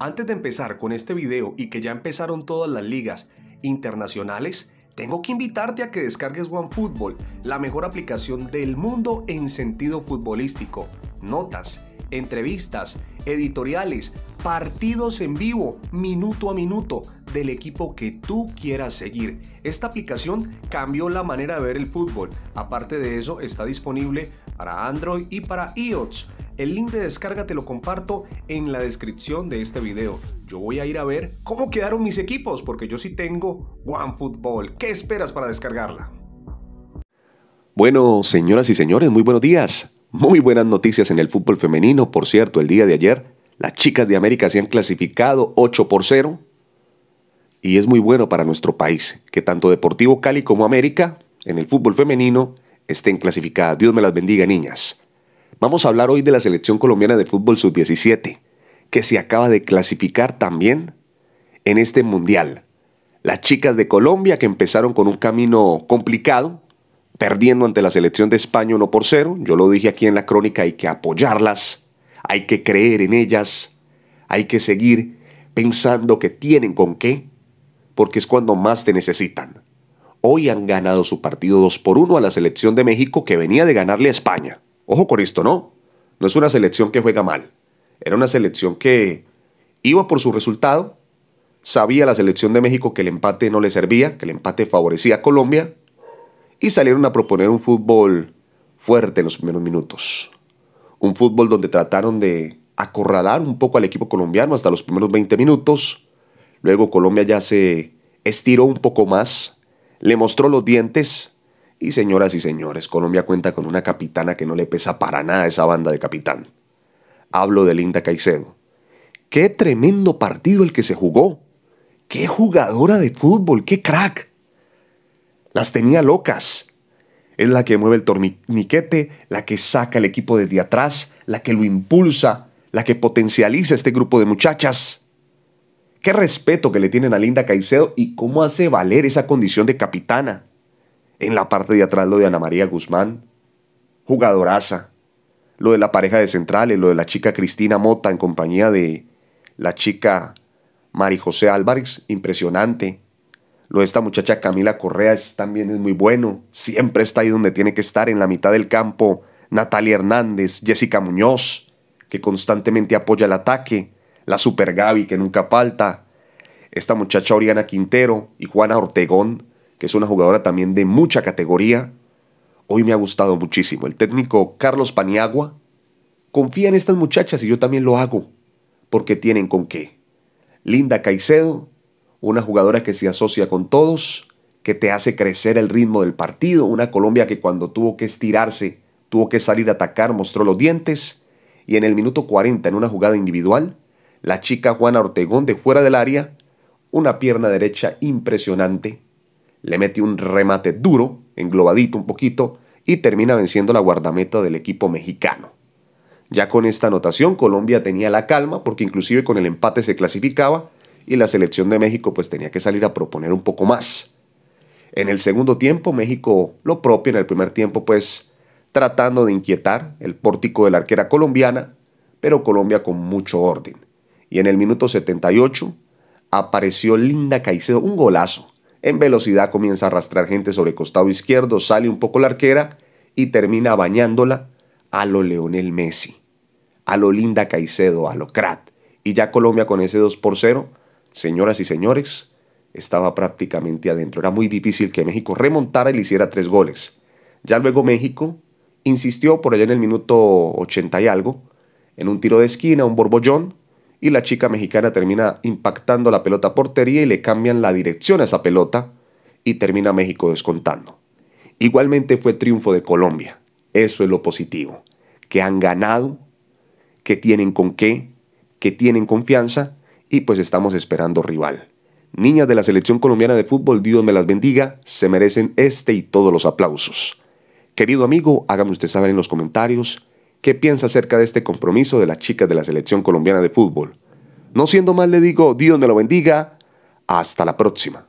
Antes de empezar con este video y que ya empezaron todas las ligas internacionales, tengo que invitarte a que descargues OneFootball, la mejor aplicación del mundo en sentido futbolístico. Notas, entrevistas, editoriales, partidos en vivo, minuto a minuto, del equipo que tú quieras seguir. Esta aplicación cambió la manera de ver el fútbol. Aparte de eso, está disponible para Android y para iOS. El link de descarga te lo comparto en la descripción de este video. Yo voy a ir a ver cómo quedaron mis equipos, porque yo sí tengo OneFootball. ¿Qué esperas para descargarla? Bueno, señoras y señores, muy buenos días. Muy buenas noticias en el fútbol femenino. Por cierto, el día de ayer, las chicas de América se han clasificado 8-0. Y es muy bueno para nuestro país que tanto Deportivo Cali como América, en el fútbol femenino, estén clasificadas. Dios me las bendiga, niñas. Vamos a hablar hoy de la selección colombiana de fútbol sub-17, que se acaba de clasificar también en este mundial. Las chicas de Colombia, que empezaron con un camino complicado, perdiendo ante la selección de España 1-0. Yo lo dije aquí en la crónica, hay que apoyarlas, hay que creer en ellas, hay que seguir pensando que tienen con qué, porque es cuando más te necesitan. Hoy han ganado su partido 2-1 a la selección de México, que venía de ganarle a España. Ojo con esto, ¿no? No es una selección que juega mal. Era una selección que iba por su resultado. Sabía la selección de México que el empate no le servía, que el empate favorecía a Colombia. Y salieron a proponer un fútbol fuerte en los primeros minutos. Un fútbol donde trataron de acorralar un poco al equipo colombiano hasta los primeros 20 minutos. Luego Colombia ya se estiró un poco más, le mostró los dientes. Y señoras y señores, Colombia cuenta con una capitana que no le pesa para nada esa banda de capitán. Hablo de Linda Caicedo. ¡Qué tremendo partido el que se jugó! ¡Qué jugadora de fútbol! ¡Qué crack! Las tenía locas. Es la que mueve el torniquete, la que saca al equipo desde atrás, la que lo impulsa, la que potencializa este grupo de muchachas. ¡Qué respeto que le tienen a Linda Caicedo y cómo hace valer esa condición de capitana! En la parte de atrás lo de Ana María Guzmán, jugadoraza. Lo de la pareja de centrales, lo de la chica Cristina Mota en compañía de la chica María José Álvarez, impresionante. Lo de esta muchacha Camila Correa también es muy bueno. Siempre está ahí donde tiene que estar, en la mitad del campo. Nataly Hernández, Jessica Muñoz, que constantemente apoya el ataque. La super Gaby, que nunca falta. Esta muchacha Oriana Quintero y Juana Ortegón, que es una jugadora también de mucha categoría. Hoy me ha gustado muchísimo. El técnico Carlos Paniagua confía en estas muchachas y yo también lo hago, porque tienen con qué. Linda Caicedo, una jugadora que se asocia con todos, que te hace crecer el ritmo del partido. Una Colombia que cuando tuvo que estirarse, tuvo que salir a atacar, mostró los dientes. Y en el minuto 40, en una jugada individual, la chica Juana Ortegón, de fuera del área, una pierna derecha impresionante, le mete un remate duro, englobadito un poquito, y termina venciendo la guardameta del equipo mexicano. Ya con esta anotación, Colombia tenía la calma, porque inclusive con el empate se clasificaba, y la selección de México pues tenía que salir a proponer un poco más. En el segundo tiempo, México lo propio. En el primer tiempo, pues, tratando de inquietar el pórtico de la arquera colombiana, pero Colombia con mucho orden. Y en el minuto 78 apareció Linda Caicedo, un golazo. En velocidad comienza a arrastrar gente sobre el costado izquierdo, sale un poco la arquera y termina bañándola a lo Leonel Messi, a lo Linda Caicedo, a lo Crat. Y ya Colombia con ese 2-0, señoras y señores, estaba prácticamente adentro. Era muy difícil que México remontara y le hiciera 3 goles. Ya luego México insistió por allá en el minuto 80 y algo, en un tiro de esquina, un borbollón, y la chica mexicana termina impactando la pelota a portería y le cambian la dirección a esa pelota y termina México descontando. Igualmente fue triunfo de Colombia. Eso es lo positivo, que han ganado, que tienen con qué, que tienen confianza y pues estamos esperando rival. Niñas de la selección colombiana de fútbol, Dios me las bendiga, se merecen este y todos los aplausos. Querido amigo, hágame usted saber en los comentarios ¿qué piensa acerca de este compromiso de las chicas de la selección colombiana de fútbol? No siendo más, le digo, Dios me lo bendiga. Hasta la próxima.